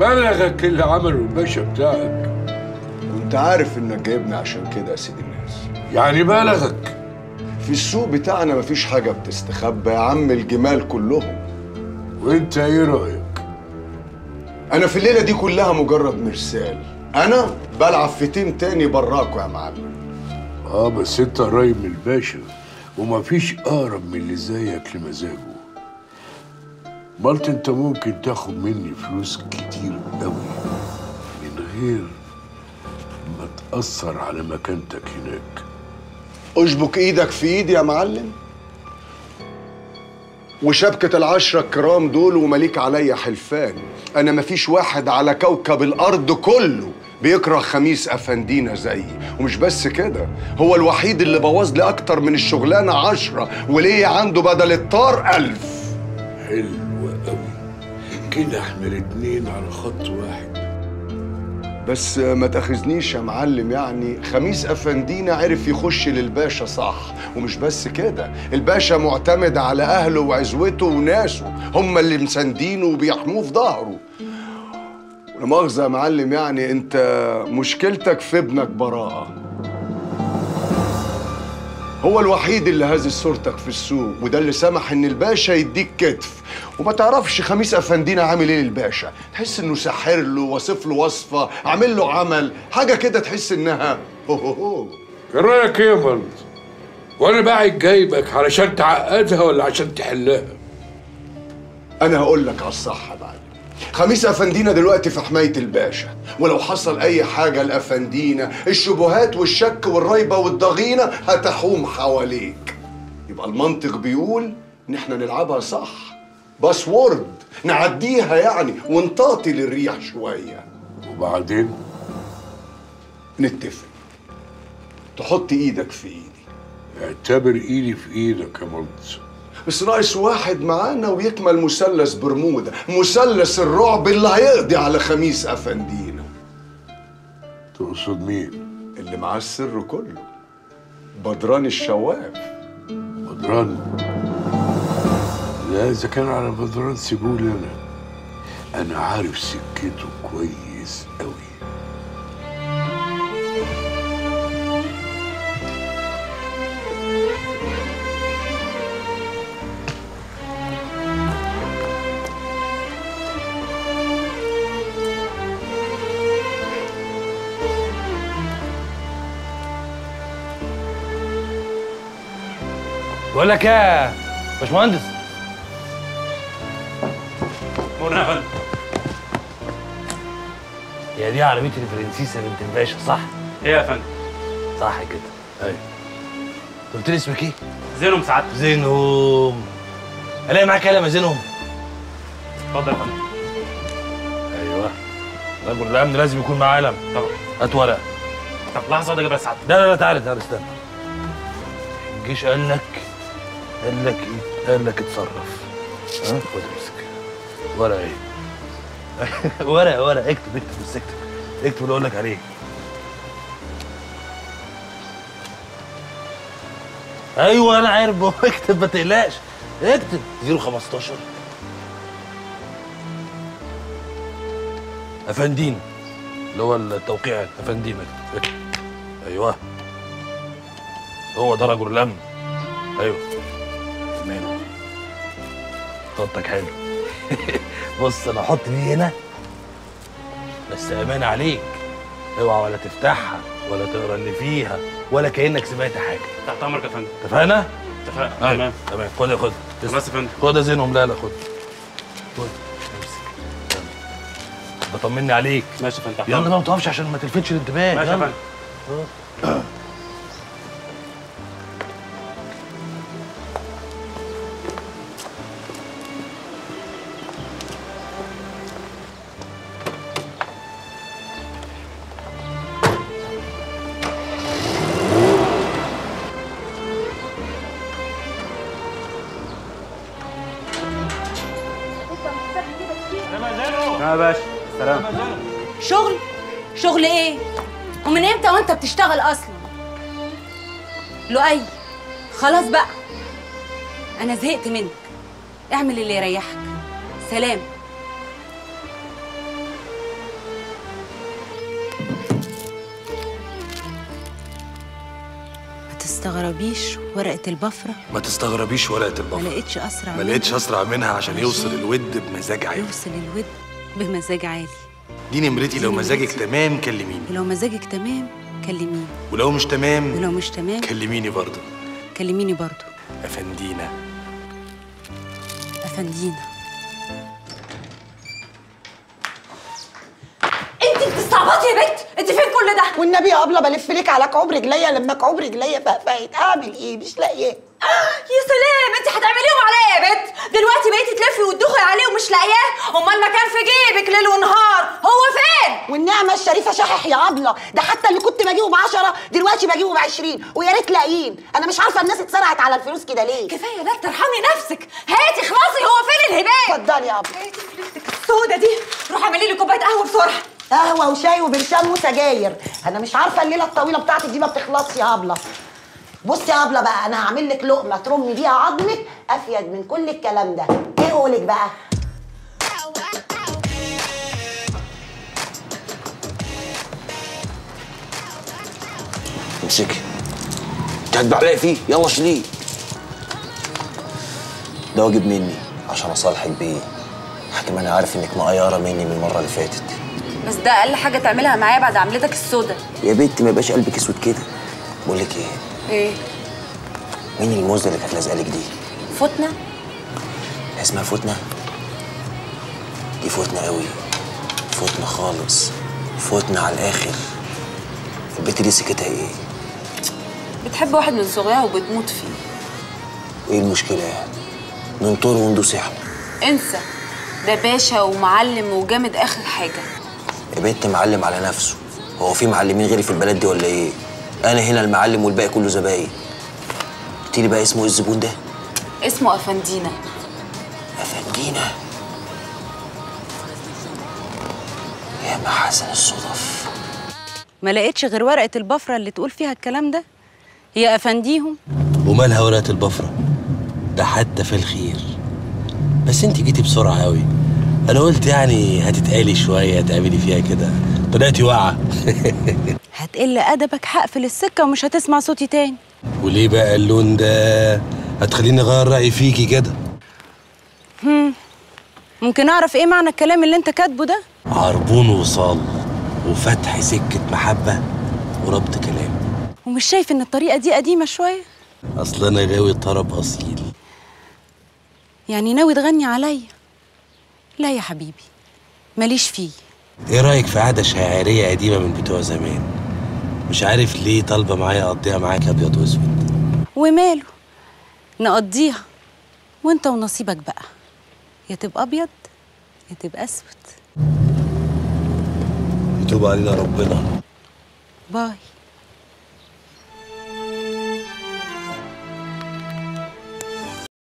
بلغك اللي عمله الباشا بتاعك. كنت عارف انك جايبني عشان كده يا سيدي الناس. يعني بلغك؟ في السوق بتاعنا مفيش حاجه بتستخبى يا عم، الجمال كلهم. وانت ايه رايك؟ انا في الليله دي كلها مجرد مرسال، انا بلعب في تيم تاني براكوا يا معلم. اه بس انت قريب من الباشا ومفيش اقرب من اللي زيك لمزاجه. مالت انت ممكن تاخد مني فلوس كتير قوي من غير ما تأثر على مكانتك هناك. اشبك ايدك في ايدي يا معلم وشبكة العشرة الكرام دول ومليك عليا حلفان. انا مفيش واحد على كوكب الارض كله بيكره خميس افندينا زيي، ومش بس كده، هو الوحيد اللي بوظ لي اكتر من الشغلانة 10 وليه عنده بدل الطار 1000. حلو قوي كده، احنا الاتنين على خط واحد. بس ما تاخذنيش يا معلم، يعني خميس افندينا عرف يخش للباشا صح، ومش بس كده، الباشا معتمد على اهله وعزوته وناسه، هم اللي مساندينه وبيحموه في ظهره. لا مؤاخذة يا معلم، يعني انت مشكلتك في ابنك براءة، هو الوحيد اللي هز صورتك في السوق، وده اللي سمح ان الباشا يديك كتف. وما تعرفش خميس افندينا عامل ايه للباشا، تحس انه سحر له، وصف له وصفه، عامل له عمل، حاجه كده تحس انها هو هو هو. ايه رايك ايه يا مرض؟ وانا باعت جايبك علشان تعقدها ولا عشان تحلها؟ انا هقول لك على الصح بقى. خميس افندينا دلوقتي في حمايه الباشا، ولو حصل اي حاجه لافندينا الشبهات والشك والريبه والضغينه هتحوم حواليك. يبقى المنطق بيقول ان احنا نلعبها صح، باسورد نعديها يعني ونطاطي للريح شويه. وبعدين نتفق تحط ايدك في ايدي. اعتبر ايدي في ايدك يا منصور، بس ناقص واحد معانا ويكمل مثلث برمودا، مثلث الرعب اللي هيقضي على خميس افندينا. تقصد مين؟ اللي معاه السر كله، بدران الشواف. بدران؟ لا، اذا كان على بدران سيبولي، انا عارف سكته كويس قوي. بقول لك يا باشمهندس منى، يا هي دي عربية الفرنسيسة بنت الباشا صح؟ ايه يا فندم؟ صح كده. ايوه. قلت لي اسمك ايه؟ زينهم سعادتك. زينهم. الاقي معاك كلمة زينهم؟ اتفضل يا فندم. ايوه. رجل الأمن لازم يكون معاه قلم. طبعا. هات ورقة. طب لحظة أقعد أجيبها يا سعادتك. لا لا لا، تعالى تعالى استنى. الجيش قال لك ايه؟ قال لك اتصرف. ها؟ خد امسك. ورقة ايه؟ ورقة اكتب بس، اكتب اللي اقول لك عليه. ايوه انا عارف، اكتب ما تقلقش، اكتب 015 افندين اللي هو التوقيع، افندين اكتب. ايوه هو ده رجل الأمن. ايوه تمام، خطك حلو. بص انا احط دي هنا بس، امان عليك، اوعى ولا تفتحها ولا تقرا اللي فيها ولا كانك سمعت حاجه. تحت امرك يا فندم. اتفقنا؟ اتفقنا. تمام تمام. خد خلاص يا فندم. خد يا زينهم. لا لا خد امسك، بطمني عليك. ماشي يا فندم. يلا بقى ما تقفش عشان ما تلفتش الانتباه. ماشي يا فندم. بتشتغل اصلا لؤي؟ خلاص بقى انا زهقت منك، اعمل اللي يريحك. سلام. تستغربيش ورقة البفرة ملقتش أسرع منها عشان يوصل الود بمزاج عالي دي نمرتي. لو مزاجك تمام كلميني ولو مش تمام كلميني برضه أفندينا انتي بتستعبطي يا بنت؟ انتي فين كل ده؟ والنبي يا ابله بلف لك على كعوب رجليا، لما كعوب رجليا فقفقت اعمل ايه؟ مش لاقياه. يا سلام، انتي هتعمليهم عليا يا بنت؟ دلوقتي بقيتي تلفي وتدخلي عليه ومش لاقياه؟ امال ما كان في جيبك ليل ونهار، هو فين؟ والنعمه الشريفه شحح يا ابله، ده حتى اللي كنت بجيبه ب10 دلوقتي بجيبه ب20، ويا ريت لاقيين. انا مش عارفه الناس اتسرعت على الفلوس كده ليه؟ كفايه بقى، ترحمي نفسك، هاتي خلاصي، هو فين الهبال؟ اتفضلي يا ابله، هاتي فلوسك السودة دي، روحي اعملي لي كوبايه قهوه بسرعه. قهوه وشاي وبرشام وسجاير، انا مش عارفه الليله الطويله بتاعتك دي ما بتخلصش يا ابله. بصي يا ابله بقى، انا هعمل لك لقمه ترمي بيها عظمك افيد من كل الكلام ده. ايه قولك بقى؟ امسكي، انت هتبعلقي فيه، يلا شيليه. ده واجب مني عشان اصالحك بيه، حتى ما انا عارف انك مقيره مني من المره اللي فاتت. بس ده اقل حاجه تعملها معايا بعد عملتك السودة يا بنت. ما يبقاش قلبك اسود كده. بقول لك ايه؟ مين الموزه اللي كانت لازقالك دي؟ فوتنا؟ اسمها فوتنا؟ دي فوتنا قوي، فوتنا خالص، فوتنا على الاخر. البت دي سكتها ايه؟ بتحب واحد من صغيرها وبتموت فيه. ايه المشكله يعني؟ ننطره وندوس احنا؟ انسى، ده باشا ومعلم وجامد اخر حاجه. يا بنت معلم على نفسه، هو في معلمين غيري في البلد دي ولا ايه؟ أنا هنا المعلم والباقي كله زباين. قلتيلي بقى اسمه إيه الزبون ده؟ اسمه أفندينا. أفندينا؟ يا ما حسن الصدف. ما لقيتش غير ورقة البفرة اللي تقول فيها الكلام ده؟ هي أفنديهم؟ ومالها ورقة البفرة؟ ده حتى في الخير. بس أنت جيتي بسرعة أوي، أنا قلت يعني هتتقالي شوية تقابلي فيها كده، طلعتي واقعة. هتقل أدبك، هقفل السكة ومش هتسمع صوتي تاني. وليه بقى اللون ده؟ هتخليني أغير رأيي فيكي كده. ممكن أعرف إيه معنى الكلام اللي أنت كاتبه ده؟ عربون وصال وفتح سكة محبة وربط كلام. ومش شايف إن الطريقة دي قديمة شوية؟ أصل أنا غاوي طرب أصيل. يعني ناوي تغني عليا؟ لا يا حبيبي، ماليش فيه. إيه رأيك في عادة شاعرية قديمة من بتوع زمان؟ مش عارف ليه طالبة معايا أقضيها معاك أبيض وأسود. وماله؟ نقضيها، وأنت ونصيبك بقى، يا تبقى أبيض يا تبقى أسود. يتوب علينا ربنا. باي.